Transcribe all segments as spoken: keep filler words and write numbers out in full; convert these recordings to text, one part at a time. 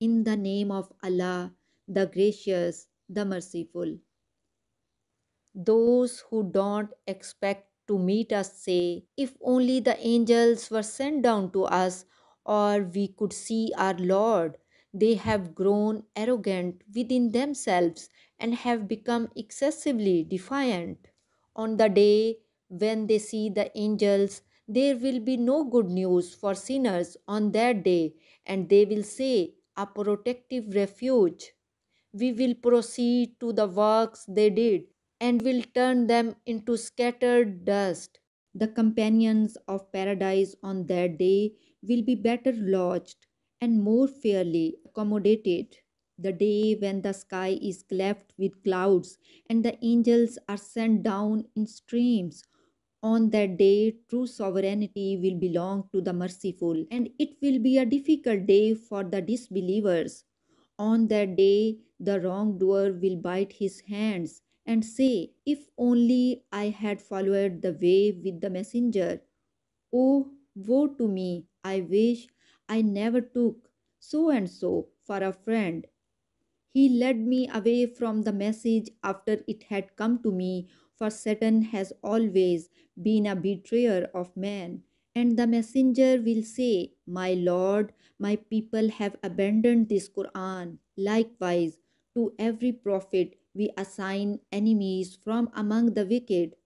In the name of Allah, the Gracious, the Merciful. Those who don't expect to meet us say, if only the angels were sent down to us, or we could see our Lord. They have grown arrogant within themselves and have become excessively defiant. On the day when they see the angels, there will be no good news for sinners on that day, and they will say, a protective refuge. We will proceed to the works they did and will turn them into scattered dust. The companions of paradise on that day will be better lodged and more fairly accommodated. The day when the sky is cleft with clouds and the angels are sent down in streams, on that day true sovereignty will belong to the merciful, and it will be a difficult day for the disbelievers. On that day the wrongdoer will bite his hands and say, if only I had followed the way with the messenger. Oh, woe to me, I wish I never took so and so for a friend. He led me away from the message after it had come to me, for Satan has always been a betrayer of man. And the messenger will say, my Lord, my people have abandoned this Quran. Likewise, to every prophet we assign enemies from among the wicked.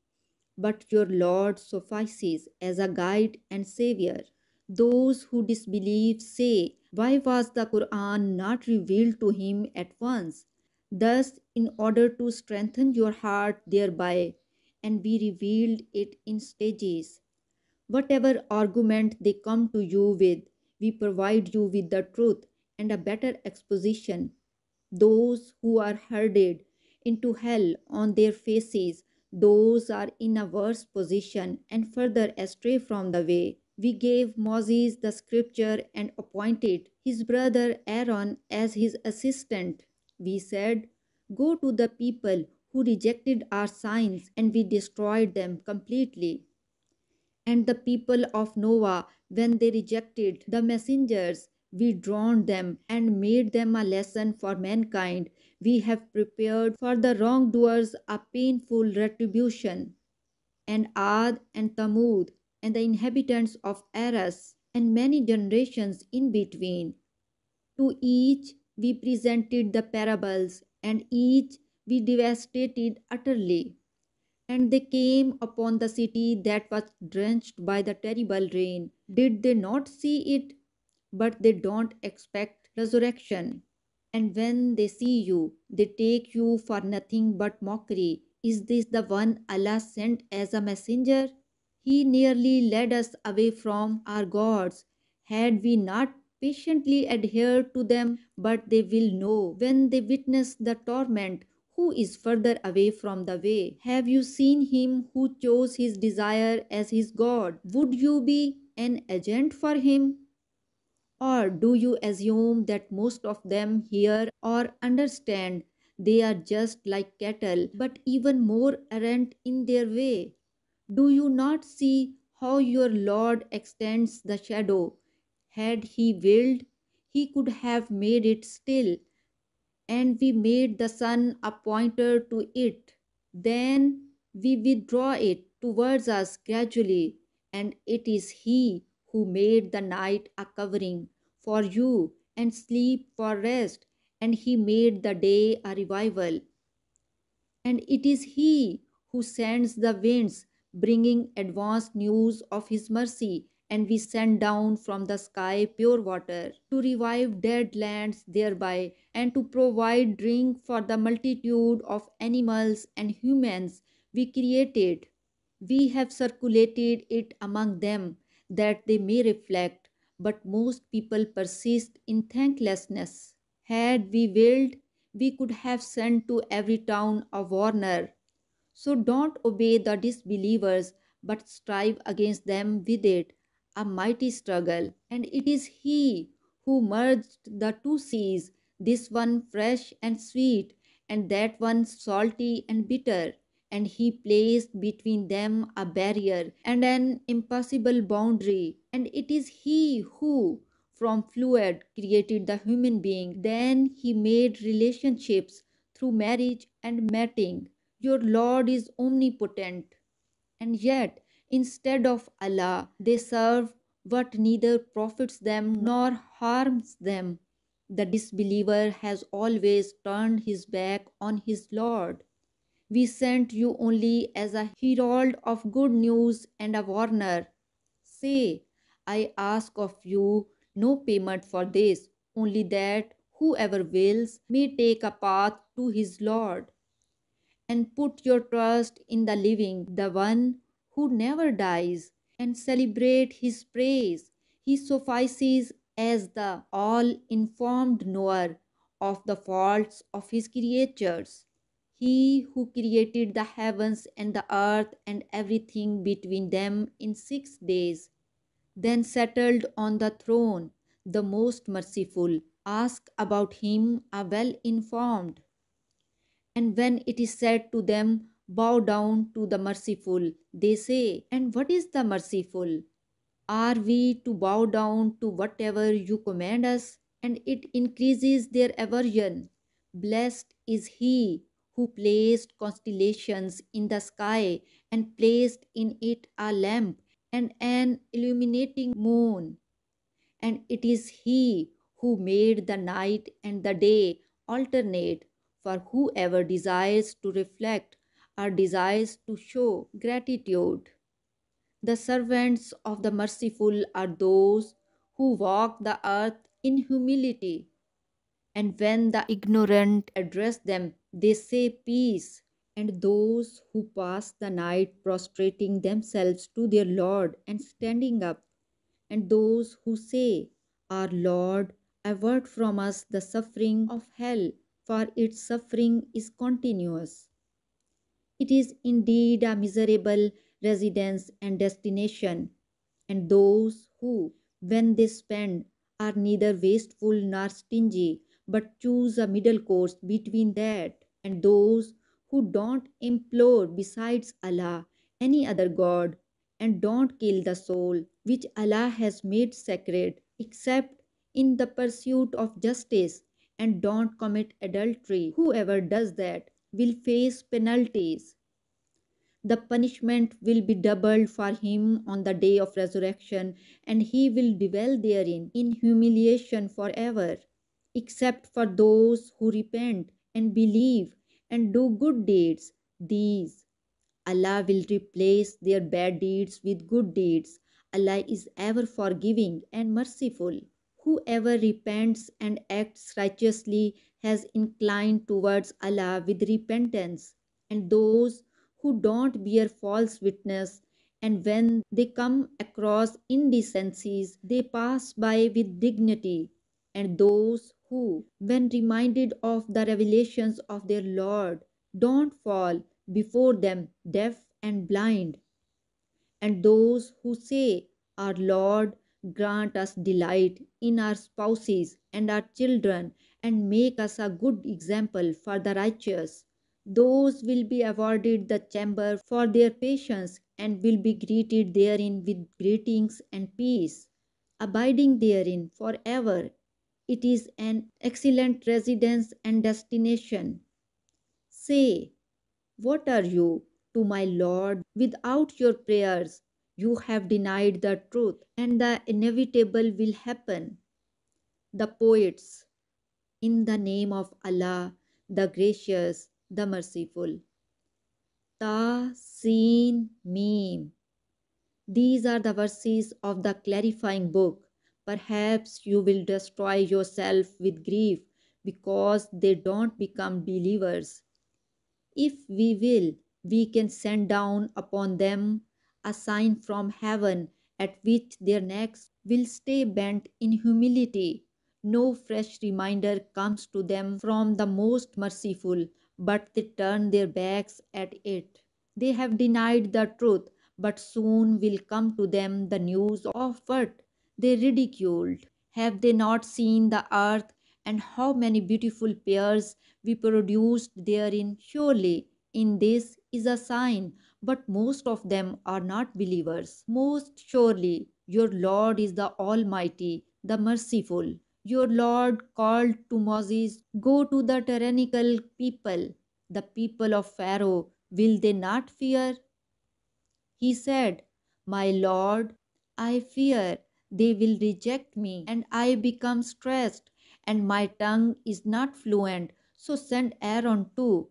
But your Lord suffices as a guide and savior. Those who disbelieve say, why was the Quran not revealed to him at once? Thus, in order to strengthen your heart thereby, and we revealed it in stages. Whatever argument they come to you with, we provide you with the truth and a better exposition. Those who are herded into hell on their faces, those are in a worse position and further astray from the way. We gave Moses the scripture and appointed his brother Aaron as his assistant. We said, go to the people who rejected our signs, and we destroyed them completely. And the people of Noah, when they rejected the messengers, we drowned them and made them a lesson for mankind. We have prepared for the wrongdoers a painful retribution. And Ad and Thamud, and the inhabitants of Arras, and many generations in between. To each we presented the parables, and each we devastated utterly. And they came upon the city that was drenched by the terrible rain. Did they not see it? But they don't expect resurrection. And when they see you, they take you for nothing but mockery. Is this the one Allah sent as a messenger? He nearly led us away from our gods, had we not patiently adhered to them. But they will know, when they witness the torment, who is further away from the way. Have you seen him who chose his desire as his god? Would you be an agent for him? Or do you assume that most of them hear or understand? They are just like cattle, but even more errant in their way. Do you not see how your Lord extends the shadow? Had he willed, he could have made it still, and we made the sun a pointer to it. Then we withdraw it towards us gradually, and it is he who made the night a covering for you and sleep for rest, and he made the day a revival. And it is he who sends the winds, bringing advanced news of his mercy, and we send down from the sky pure water to revive dead lands thereby, and to provide drink for the multitude of animals and humans we created. We have circulated it among them that they may reflect, but most people persist in thanklessness. Had we willed, we could have sent to every town a warner. So don't obey the disbelievers, but strive against them with it, a mighty struggle. And it is he who merged the two seas, this one fresh and sweet, and that one salty and bitter. And he placed between them a barrier and an impassable boundary. And it is he who, from fluid created the human being. Then he made relationships through marriage and mating. Your Lord is omnipotent. And yet, instead of Allah, they serve what neither profits them nor harms them. The disbeliever has always turned his back on his Lord. We sent you only as a herald of good news and a warner. Say, I ask of you no payment for this, only that whoever wills may take a path to his Lord. And put your trust in the living, the one who never dies, and celebrate his praise. He suffices as the all-informed knower of the faults of his creatures. He who created the heavens and the earth and everything between them in six days, then settled on the throne, the most merciful. Ask about him, are well informed. And when it is said to them, bow down to the merciful, they say, and what is the merciful? Are we to bow down to whatever you command us? And it increases their aversion. Blessed is he who placed constellations in the sky and placed in it a lamp and an illuminating moon. And it is he who made the night and the day alternate for whoever desires to reflect or desires to show gratitude. The servants of the merciful are those who walk the earth in humility. And when the ignorant address them, they say peace. And those who pass the night prostrating themselves to their Lord and standing up, and those who say, Our Lord, avert from us the suffering of hell, for its suffering is continuous. It is indeed a miserable residence and destination. And those who, when they spend, are neither wasteful nor stingy, but choose a middle course between that, and those who don't implore besides Allah any other god, and don't kill the soul which Allah has made sacred, except in the pursuit of justice, and don't commit adultery. Whoever does that will face penalties. The punishment will be doubled for him on the day of resurrection, and he will dwell therein in humiliation forever, except for those who repent and believe and do good deeds. These Allah will replace their bad deeds with good deeds. Allah is ever forgiving and merciful. Whoever repents and acts righteously has inclined towards Allah with repentance. And those who don't bear false witness, and when they come across indecencies, they pass by with dignity. And those who, when reminded of the revelations of their Lord, don't fall before them deaf and blind. And those who say, Our Lord, grant us delight in our spouses and our children, and make us a good example for the righteous. Those will be awarded the chamber for their patience, and will be greeted therein with greetings and peace, abiding therein forever. It is an excellent residence and destination. Say, what are you to my Lord without your prayers? You have denied the truth, and the inevitable will happen. The poets. In the name of Allah, the Gracious, the Merciful. Ta, Seen, Mim. These are the verses of the clarifying book. Perhaps you will destroy yourself with grief because they don't become believers. If we will, we can send down upon them a sign from heaven at which their necks will stay bent in humility. No fresh reminder comes to them from the Most Merciful, but they turn their backs at it. They have denied the truth, but soon will come to them the news of what they ridiculed. Have they not seen the earth, and how many beautiful pairs we produced therein? Surely in this is a sign, but most of them are not believers. Most surely your Lord is the Almighty, the merciful. Your Lord called to Moses, "Go to the tyrannical people, the people of Pharaoh. Will they not fear?" He said, "My Lord, I fear they will reject me, and I become stressed, and my tongue is not fluent, so send Aaron too.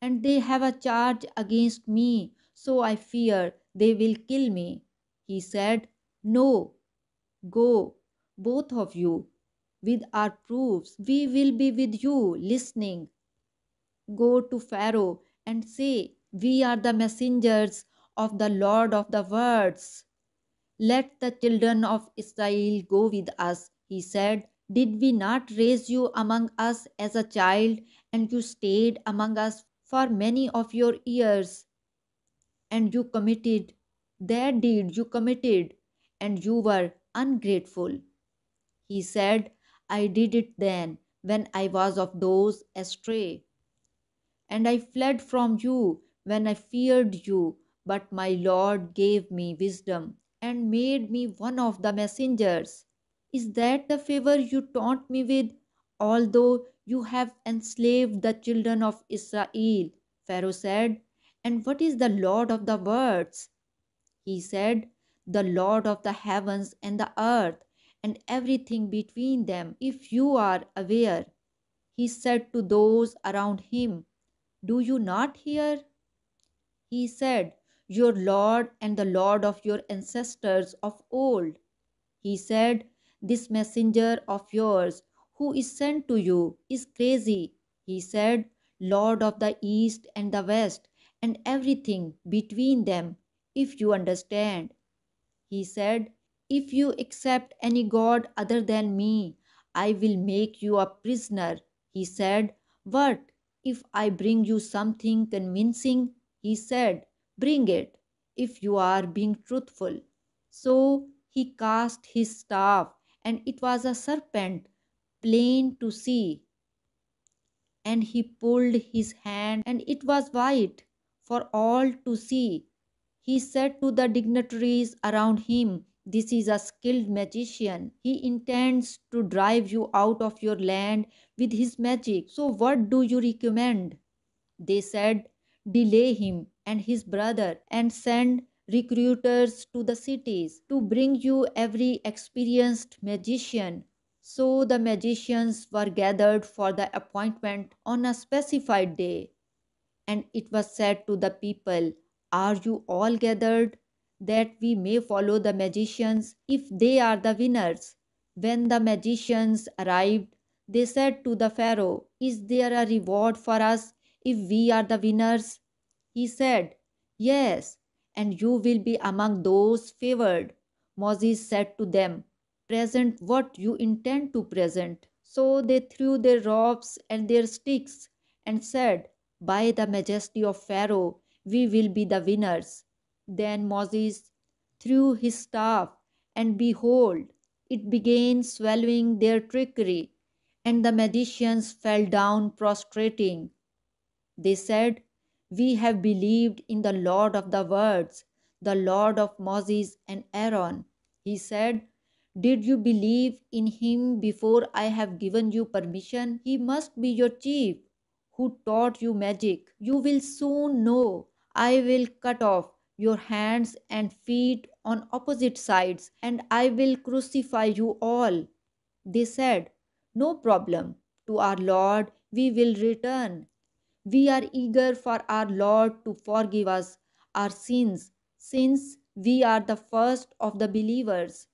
And they have a charge against me, so I fear they will kill me." He said, "No, go, both of you, with our proofs. We will be with you, listening. Go to Pharaoh and say, 'We are the messengers of the Lord of the worlds. Let the children of Israel go with us.' He said, 'Did we not raise you among us as a child, and you stayed among us for many of your years? And you committed that deed you committed, and you were ungrateful.' He said, 'I did it then, when I was of those astray. And I fled from you when I feared you, but my Lord gave me wisdom and made me one of the messengers. Is that the favor you taunt me with, although you have enslaved the children of Israel?" Pharaoh said, "And what is the Lord of the worlds?" He said, "The Lord of the heavens and the earth, and everything between them, if you are aware." He said to those around him, "Do you not hear?" He said, "Your Lord and the Lord of your ancestors of old." He said, "This messenger of yours who is sent to you is crazy." He said, "Lord of the east and the west, and everything between them, if you understand." He said, "If you accept any god other than me, I will make you a prisoner." He said, "What if I bring you something convincing?" He said, "Bring it, if you are being truthful." So he cast his staff, and it was a serpent, plain to see. And he pulled his hand, and it was white, for all to see. He said to the dignitaries around him, "This is a skilled magician. He intends to drive you out of your land with his magic. So what do you recommend?" They said, "Delay him and his brother, and send recruiters to the cities to bring you every experienced magician." So the magicians were gathered for the appointment on a specified day. And it was said to the people, "Are you all gathered, that we may follow the magicians, if they are the winners?" When the magicians arrived, they said to the Pharaoh, "Is there a reward for us if we are the winners?" He said, "Yes, and you will be among those favored." Moses said to them, "Present what you intend to present." So they threw their robes and their sticks and said, "By the majesty of Pharaoh, we will be the winners." Then Moses threw his staff, and behold, it began swallowing their trickery, and the magicians fell down prostrating. They said, "We have believed in the Lord of the worlds, the Lord of Moses and Aaron." He said, "Did you believe in him before I have given you permission? He must be your chief, who taught you magic. You will soon know. I will cut off your hands and feet on opposite sides, and I will crucify you all." They said, "No problem. To our Lord we will return. We are eager for our Lord to forgive us our sins, since we are the first of the believers.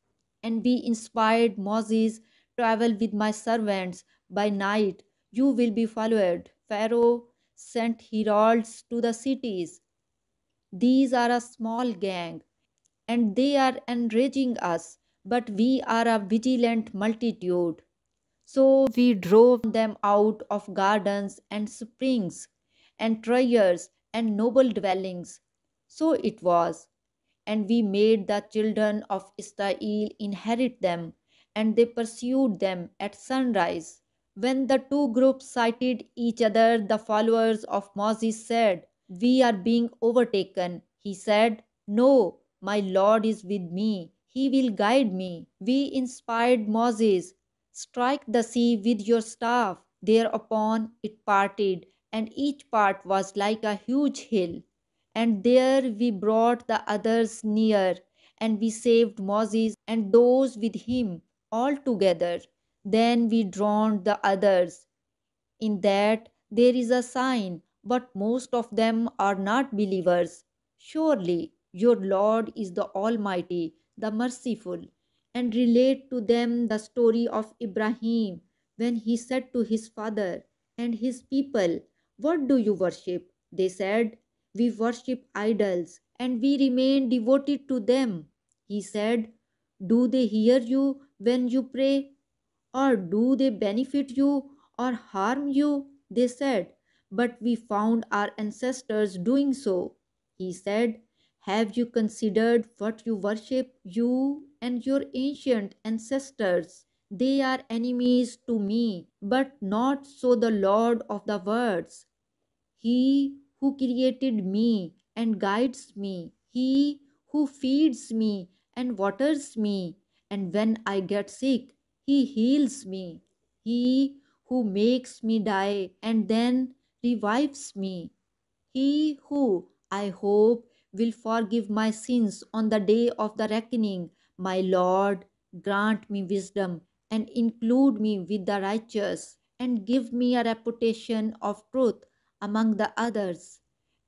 And we inspired Moses, 'Travel with my servants by night. You will be followed.'" Pharaoh sent heralds to the cities. "These are a small gang, and they are enraging us, but we are a vigilant multitude." So we drove them out of gardens and springs and treasures and noble dwellings. So it was. And we made the children of Israel inherit them, and they pursued them at sunrise. When the two groups sighted each other, the followers of Moses said, "We are being overtaken." He said, "No, my Lord is with me. He will guide me. We inspired Moses. Strike the sea with your staff. Thereupon it parted, and each part was like a huge hill. And there we brought the others near, and we saved Moses and those with him all together. Then we drowned the others. In that there is a sign, but most of them are not believers. Surely your Lord is the Almighty, the Merciful. And relate to them the story of Ibrahim, when he said to his father and his people, "What do you worship?" They said, "We worship idols, and we remain devoted to them." He said, "Do they hear you when you pray? Or do they benefit you or harm you?" They said, "But we found our ancestors doing so." He said, "Have you considered what you worship, you and your ancient ancestors? They are enemies to me, but not so the Lord of the worlds. He who created me and guides me, he who feeds me and waters me, and when I get sick, he heals me. He who makes me die and then revives me. He who, I hope, will forgive my sins on the day of the reckoning. My Lord, grant me wisdom and include me with the righteous, and give me a reputation of truth among the others,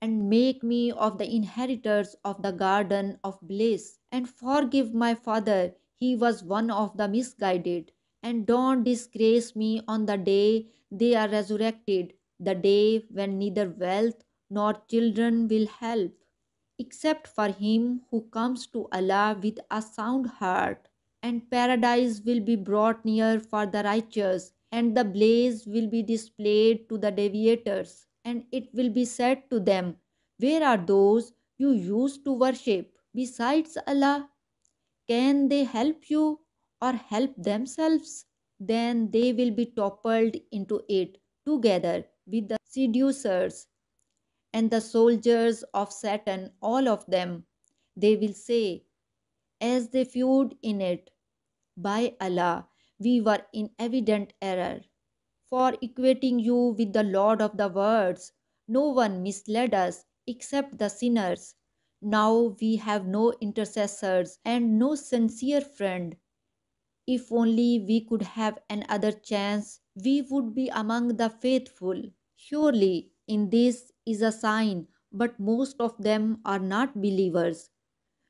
and make me of the inheritors of the garden of bliss. And forgive my father, he was one of the misguided, and don't disgrace me on the day they are resurrected, the day when neither wealth nor children will help, except for him who comes to Allah with a sound heart. And paradise will be brought near for the righteous, and the blaze will be displayed to the deviators. And it will be said to them, 'Where are those you used to worship besides Allah? Can they help you or help themselves?' Then they will be toppled into it together with the seducers and the soldiers of Satan, all of them. They will say, as they viewed in it, 'By Allah, we were in evident error, for equating you with the Lord of the worlds. No one misled us except the sinners. Now we have no intercessors and no sincere friend. If only we could have another chance, we would be among the faithful.' Surely in this is a sign, but most of them are not believers.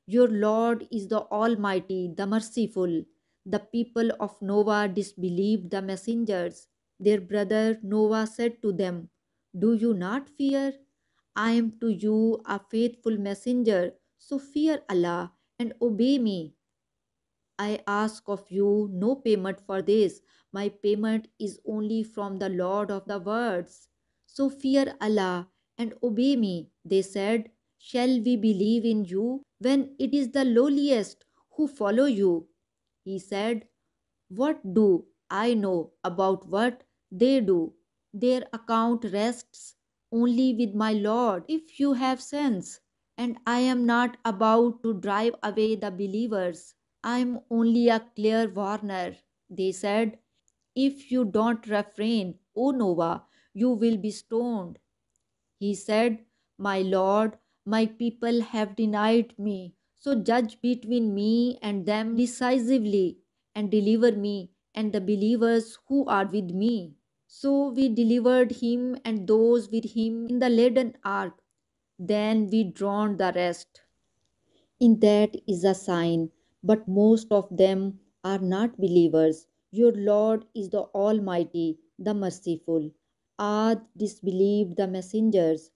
Your Lord is the Almighty, the Merciful. The people of Noah disbelieved the messengers. Their brother Noah said to them, 'Do you not fear? I am to you a faithful messenger, so fear Allah and obey me. I ask of you no payment for this. My payment is only from the Lord of the worlds. So fear Allah and obey me.' They said, 'Shall we believe in you when it is the lowliest who follow you?' He said, 'What do I know about what they do? Their account rests only with my Lord. If you have sense, and I am not about to drive away the believers, I am only a clear warner.' They said, 'If you don't refrain, O Noah, you will be stoned.' He said, 'My Lord, my people have denied me, so judge between me and them decisively, and deliver me and the believers who are with me.' So we delivered him and those with him in the laden ark. Then we drowned the rest. In that is a sign, but most of them are not believers. Your Lord is the Almighty, the Merciful. Ad disbelieved the messengers.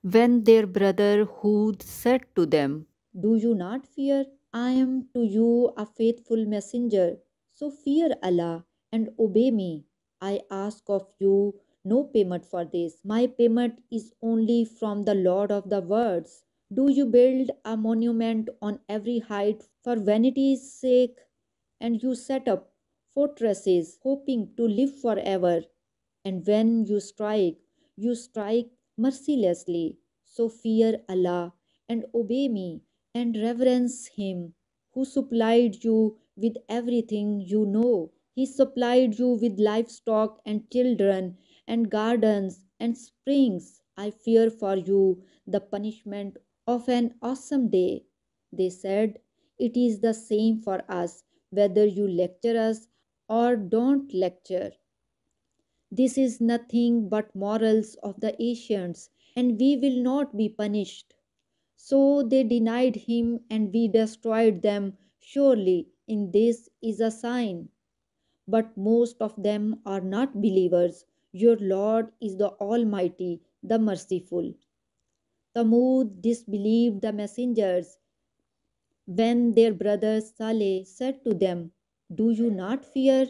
When their brother Hud said to them, 'Do you not fear? I am to you a faithful messenger, so fear Allah and obey me. I ask of you no payment for this. My payment is only from the Lord of the worlds. Do you build a monument on every height for vanity's sake, and you set up fortresses hoping to live forever? And when you strike, you strike mercilessly. So fear Allah and obey me and reverence him. who supplied you with everything you know. He supplied you with livestock and children and gardens and springs. I fear for you the punishment of an awesome day. They said, it is the same for us, whether you lecture us or don't lecture. This is nothing but morals of the ancients, and we will not be punished. So they denied him, and we destroyed them. Surely in this is a sign. But most of them are not believers. Your Lord is the Almighty, the Merciful. Thamud disbelieved the messengers. When their brother Saleh said to them, "Do you not fear?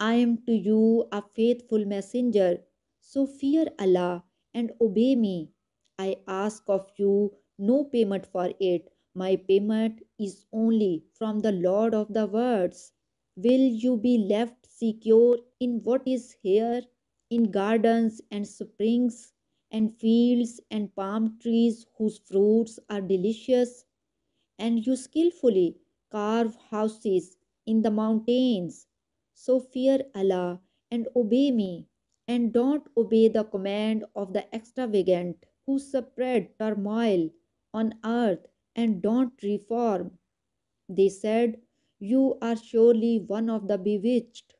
I am to you a faithful messenger, so fear Allah and obey me. I ask of you no payment for it. My payment is only from the Lord of the worlds. Will you be left secure in what is here, in gardens and springs and fields and palm trees whose fruits are delicious? And you skillfully carve houses in the mountains. So fear Allah and obey me, and don't obey the command of the extravagant who spread turmoil on earth and don't reform." They said, "You are surely one of the bewitched.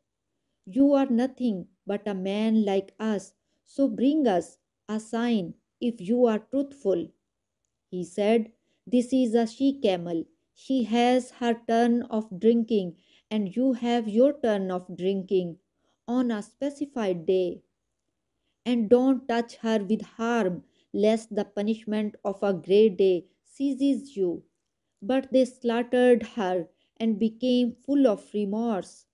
You are nothing but a man like us, so bring us a sign if you are truthful." He said, "This is a she-camel. She has her turn of drinking, and you have your turn of drinking on a specified day. And don't touch her with harm, lest the punishment of a great day seizes you." But they slaughtered her and became full of remorse.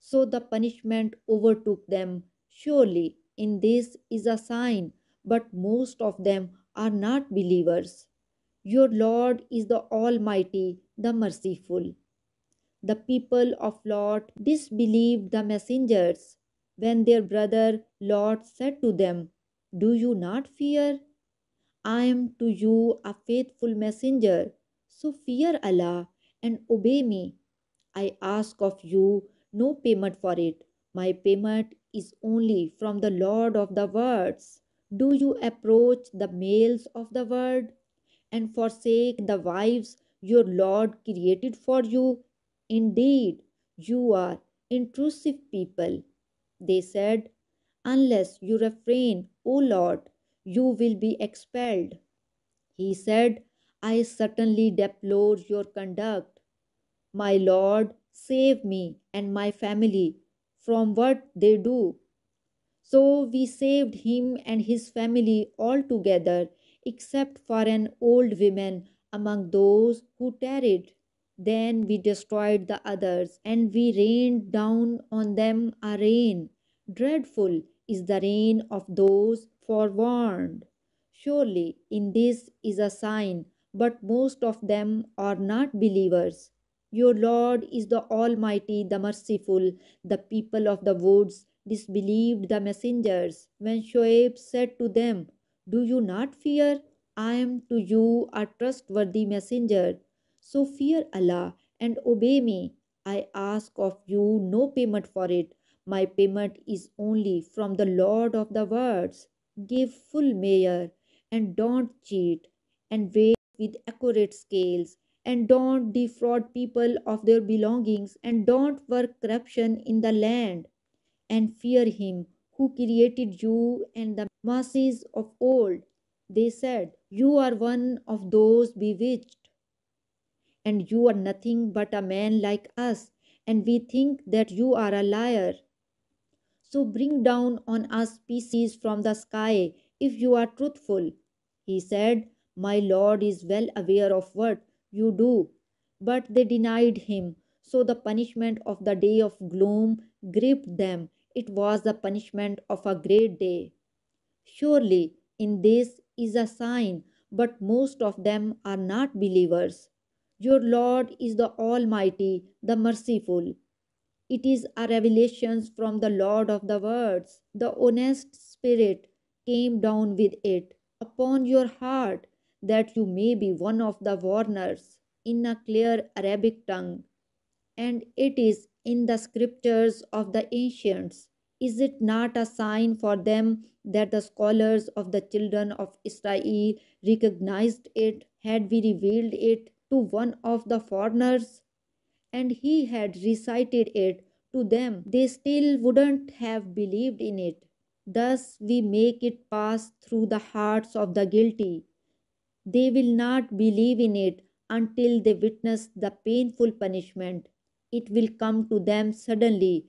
So the punishment overtook them. Surely in this is a sign, but most of them are not believers. Your Lord is the Almighty, the Merciful. The people of Lot disbelieved the messengers. When their brother Lot said to them, "Do you not fear? I am to you a faithful messenger, so fear Allah and obey me. I ask of you no payment for it. My payment is only from the Lord of the worlds. Do you approach the males of the world and forsake the wives your Lord created for you? Indeed, you are intrusive people." They said, "Unless you refrain, O Lord, you will be expelled." He said, "I certainly deplore your conduct. My Lord, save me and my family from what they do." So we saved him and his family altogether, except for an old woman among those who tarried. Then we destroyed the others, and we rained down on them a rain. Dreadful is the rain of those forewarned. Surely in this is a sign, but most of them are not believers. Your Lord is the Almighty, the Merciful. The people of the woods disbelieved the messengers. When Shoaib said to them, "Do you not fear? I am to you a trustworthy messenger. So fear Allah and obey me. I ask of you no payment for it. My payment is only from the Lord of the worlds. Give full measure and don't cheat, and weigh with accurate scales, and don't defraud people of their belongings, and don't work corruption in the land. And fear him who created you and the masses of old." They said, "You are one of those bewitched, and you are nothing but a man like us, and we think that you are a liar. So bring down on us pieces from the sky if you are truthful." He said, "My Lord is well aware of what you do." But they denied him, so the punishment of the day of gloom gripped them. It was the punishment of a great day. Surely in this is a sign, but most of them are not believers. Your Lord is the Almighty, the Merciful. It is a revelation from the Lord of the worlds. The honest spirit came down with it upon your heart, that you may be one of the warners. in a clear Arabic tongue, and it is in the scriptures of the ancients. Is it not a sign for them that the scholars of the children of Israel recognized it, had we revealed it to one of the foreigners, and he had recited it to them, they still wouldn't have believed in it. Thus we make it pass through the hearts of the guilty. They will not believe in it until they witness the painful punishment. It will come to them suddenly,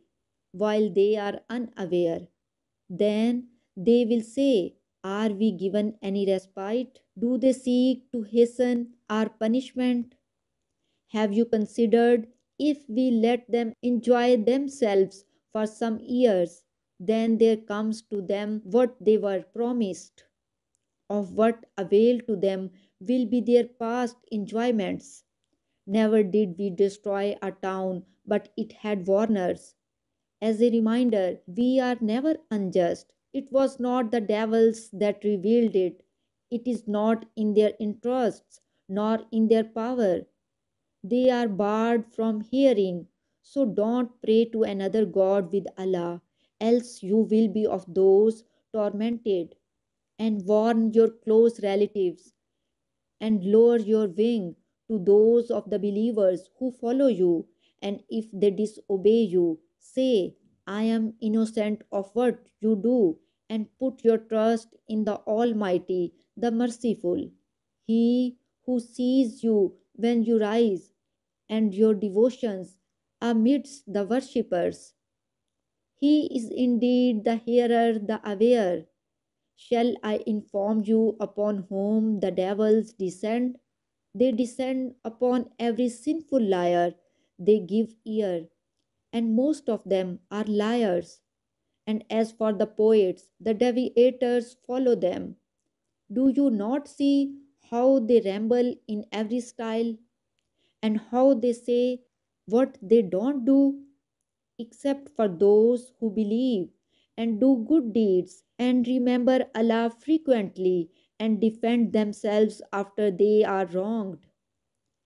while they are unaware. Then they will say, are we given any respite? Do they seek to hasten our punishment? Have you considered if we let them enjoy themselves for some years, then there comes to them what they were promised? Of what avail to them will be their past enjoyments? Never did we destroy a town, but it had warners. As a reminder, we are never unjust. It was not the devils that revealed it. It is not in their interests, nor in their power. They are barred from hearing, so don't pray to another god with Allah, else you will be of those tormented. And warn your close relatives, and lower your wing to those of the believers who follow you, and if they disobey you, say, I am innocent of what you do, and put your trust in the Almighty, the Merciful. He who sees you when you rise, and your devotions amidst the worshippers. He is indeed the hearer, the aware. Shall I inform you upon whom the devils descend? They descend upon every sinful liar. They give ear, and most of them are liars. And as for the poets, the deviators follow them. Do you not see how they ramble in every style, and how they say what they don't do, except for those who believe and do good deeds and remember Allah frequently and defend themselves after they are wronged.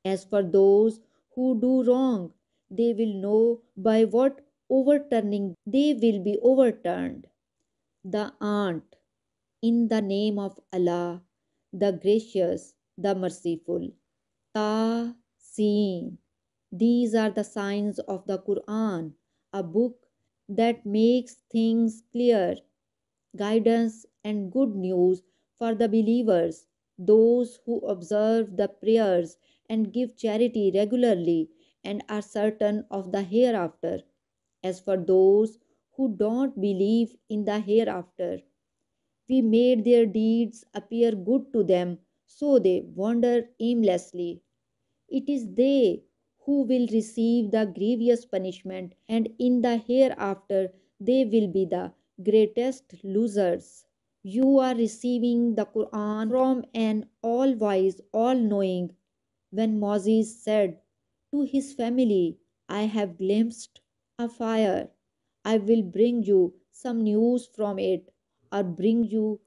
As for those who do wrong, they will know by what overturning they will be overturned. The Ant, in the name of Allah, the Gracious, the Merciful. Ta-Seen. These are the signs of the Quran, a book that makes things clear, guidance and good news for the believers, those who observe the prayers and give charity regularly and are certain of the hereafter. As for those who don't believe in the hereafter, we made their deeds appear good to them, so they wander aimlessly. It is they who will receive the grievous punishment, and in the hereafter they will be the greatest losers. You are receiving the Quran from an all-wise, all-knowing. When Moses said to his family, I have glimpsed a fire, I will bring you some news from it, or bring you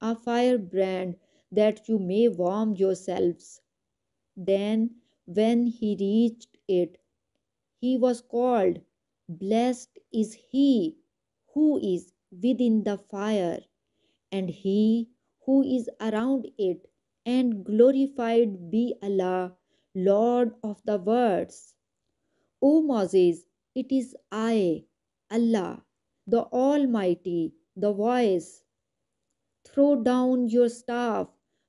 a firebrand that you may warm yourselves. Then when he reached it, he was called, blessed is he who is within the fire, and he who is around it, and glorified be Allah, Lord of the worlds. O Moses, it is I, Allah, the Almighty, the voice. Throw down your staff.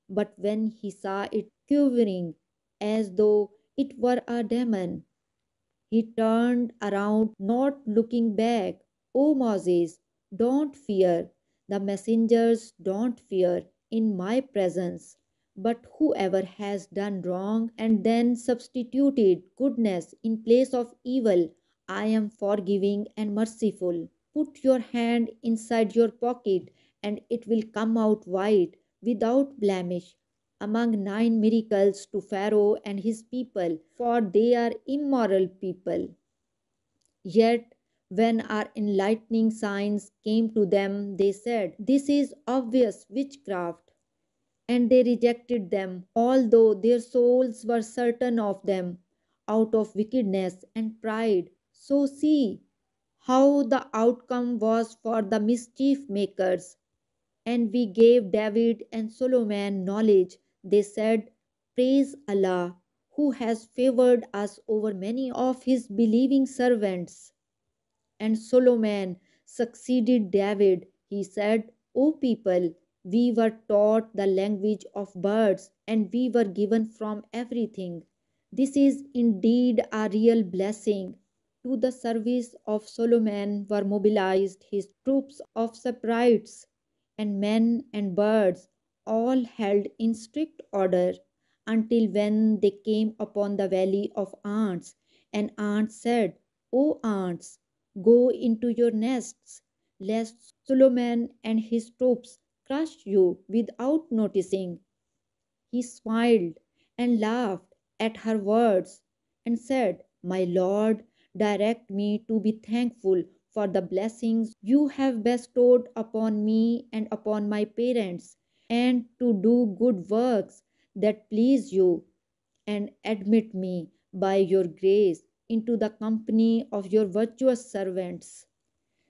But when he saw it quivering as though it were a demon, he turned around, not looking back. O Moses, don't fear. The messengers don't fear in my presence. But whoever has done wrong and then substituted goodness in place of evil, I am forgiving and merciful. Put your hand inside your pocket, and it will come out white, without blemish, among nine miracles to Pharaoh and his people, for they are immoral people. Yet, when our enlightening signs came to them, they said, this is obvious witchcraft. and they rejected them, although their souls were certain of them, out of wickedness and pride. So see how the outcome was for the mischief makers. And we gave David and Solomon knowledge. They said, "Praise Allah, who has favored us over many of his believing servants." And Solomon succeeded David. He said, "O people, we were taught the language of birds, and we were given from everything. This is indeed a real blessing." To the service of Solomon were mobilized his troops of shepherds, and men and birds, all held in strict order, until when they came upon the valley of ants. And ants said, "O ants, go into your nests, lest Solomon and his troops crush you without noticing." He smiled and laughed at her words and said, "My Lord, direct me to be thankful for the blessings you have bestowed upon me and upon my parents, and to do good works that please you, and admit me by your grace into the company of your virtuous servants."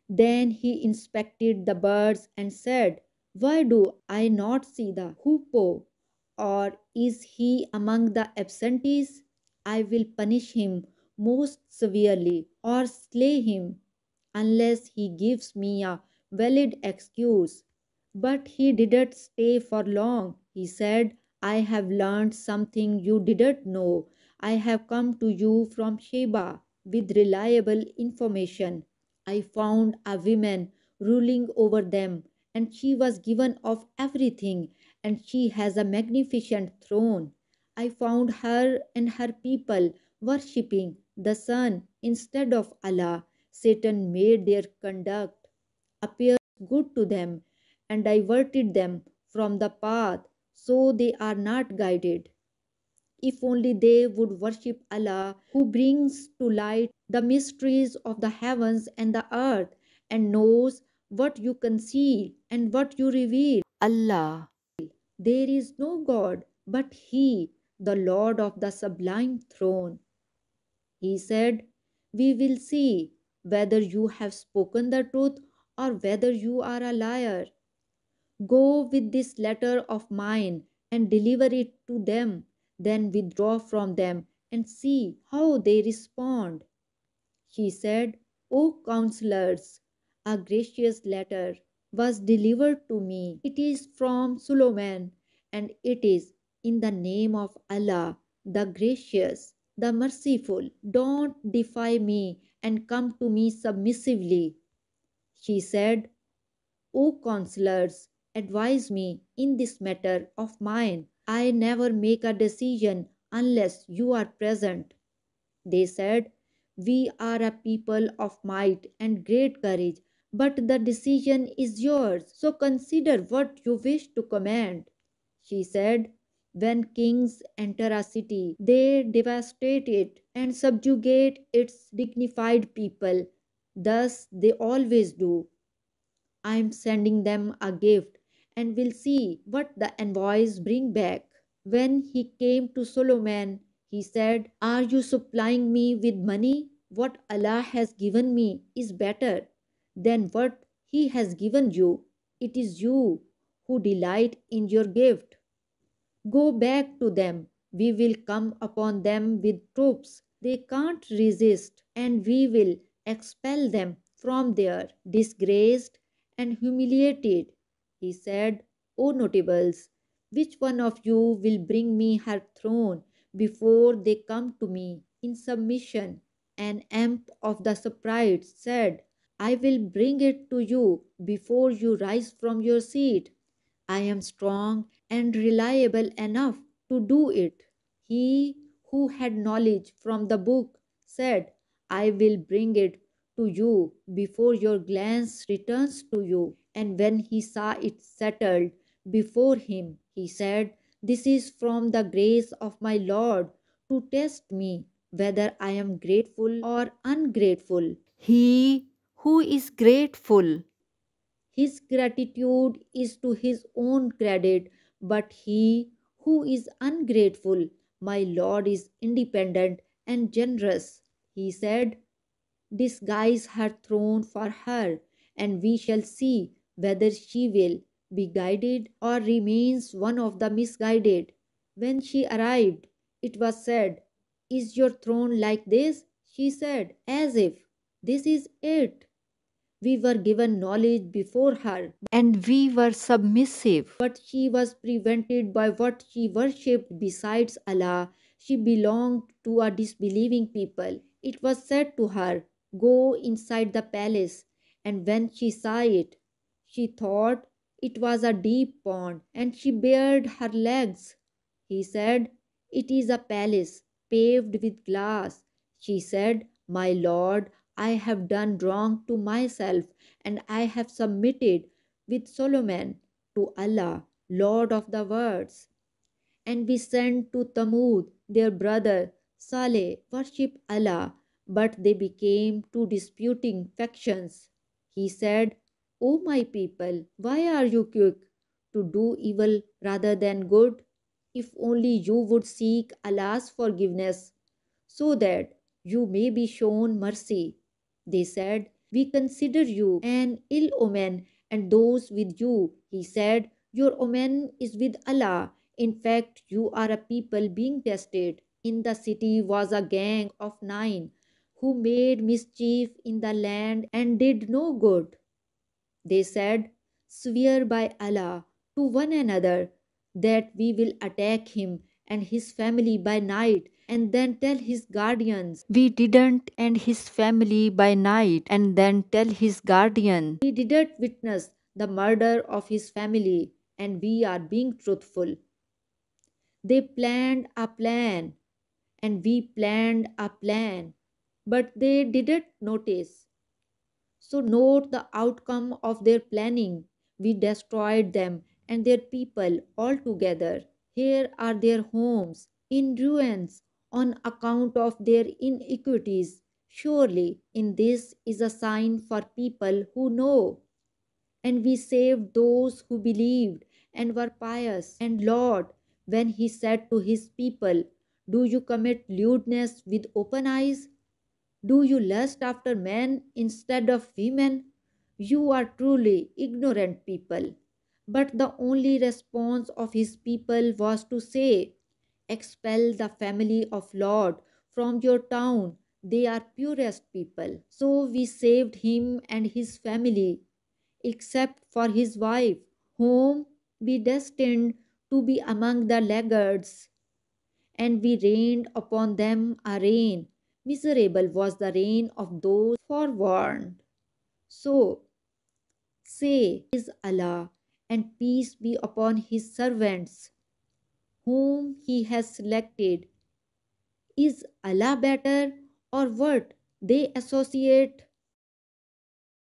Then he inspected the birds and said, "Why do I not see the hoopoe? Or is he among the absentees? I will punish him most severely, or slay him, unless he gives me a valid excuse." But he didn't stay for long. He said, "I have learned something you didn't know. I have come to you from Sheba with reliable information. I found a woman ruling over them, and she was given of everything, and she has a magnificent throne. I found her and her people worshipping the sun instead of Allah. Satan made their conduct appear good to them and diverted them from the path, so they are not guided. If only they would worship Allah, who brings to light the mysteries of the heavens and the earth, and knows what you conceal and what you reveal. Allah, there is no God but He, the Lord of the sublime throne." He said, "We will see whether you have spoken the truth or whether you are a liar. Go with this letter of mine and deliver it to them, then withdraw from them and see how they respond." She said, "O counselors, a gracious letter was delivered to me. It is from Solomon, and it is in the name of Allah, the gracious, the merciful. Don't defy me and come to me submissively." She said, "O counselors, advise me in this matter of mine. I never make a decision unless you are present." They said, "We are a people of might and great courage, but the decision is yours, so consider what you wish to command." She said, "When kings enter a city, they devastate it and subjugate its dignified people. Thus they always do. I am sending them a gift, and will see what the envoys bring back." When he came to Solomon, he said, "Are you supplying me with money? What Allah has given me is better than what He has given you. It is you who delight in your gift. Go back to them. We will come upon them with troops. They can't resist, and we will expel them from there, disgraced and humiliated." He said, "O notables, which one of you will bring me her throne before they come to me in submission?" An imp of the shepherds said, "I will bring it to you before you rise from your seat. I am strong and reliable enough to do it." He who had knowledge from the book said, "I will bring it to you before your glance returns to you." And when he saw it settled before him, he said, "This is from the grace of my Lord, to test me whether I am grateful or ungrateful. He who is grateful, his gratitude is to his own credit, But he who is ungrateful, my Lord is independent and generous. He said, disguise her throne for her, and we shall see whether she will be guided or remains one of the misguided. When she arrived, it was said, is your throne like this? She said, as if, this is it. We were given knowledge before her, and we were submissive. But she was prevented by what she worshipped besides Allah. She belonged to a disbelieving people. It was said to her, go inside the palace. And when she saw it, she thought it was a deep pond, and she bared her legs. He said, it is a palace paved with glass. She said, my Lord, I have done wrong to myself, and I have submitted with Solomon to Allah, Lord of the worlds. And we sent to Thamud, their brother, Saleh, worship Allah, but they became two disputing factions. He said, O my people, why are you quick to do evil rather than good? If only you would seek Allah's forgiveness, so that you may be shown mercy. They said, we consider you an ill omen, and those with you. He said, your omen is with Allah. In fact, you are a people being tested. In the city was a gang of nine who made mischief in the land and did no good. They said, swear by Allah to one another that we will attack him and his family by night, and then tell his guardians, we didn't, and his family by night, and then tell his guardian, we didn't witness the murder of his family, and we are being truthful. They planned a plan, and we planned a plan, but they didn't notice. So note the outcome of their planning. We destroyed them and their people altogether. Here are their homes in ruins on account of their iniquities. Surely in this is a sign for people who know. And we saved those who believed and were pious. And Lord, when he said to his people, do you commit lewdness with open eyes? Do you lust after men instead of women? You are truly ignorant people. But the only response of his people was to say, expel the family of Lord from your town. They are purest people. So we saved him and his family, except for his wife, whom we destined to be among the laggards. And we rained upon them a rain. Miserable was the reign of those forewarned. So, say, is Allah, and peace be upon his servants, whom he has selected. Is Allah better, or what they associate